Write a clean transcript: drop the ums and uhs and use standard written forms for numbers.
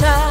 time.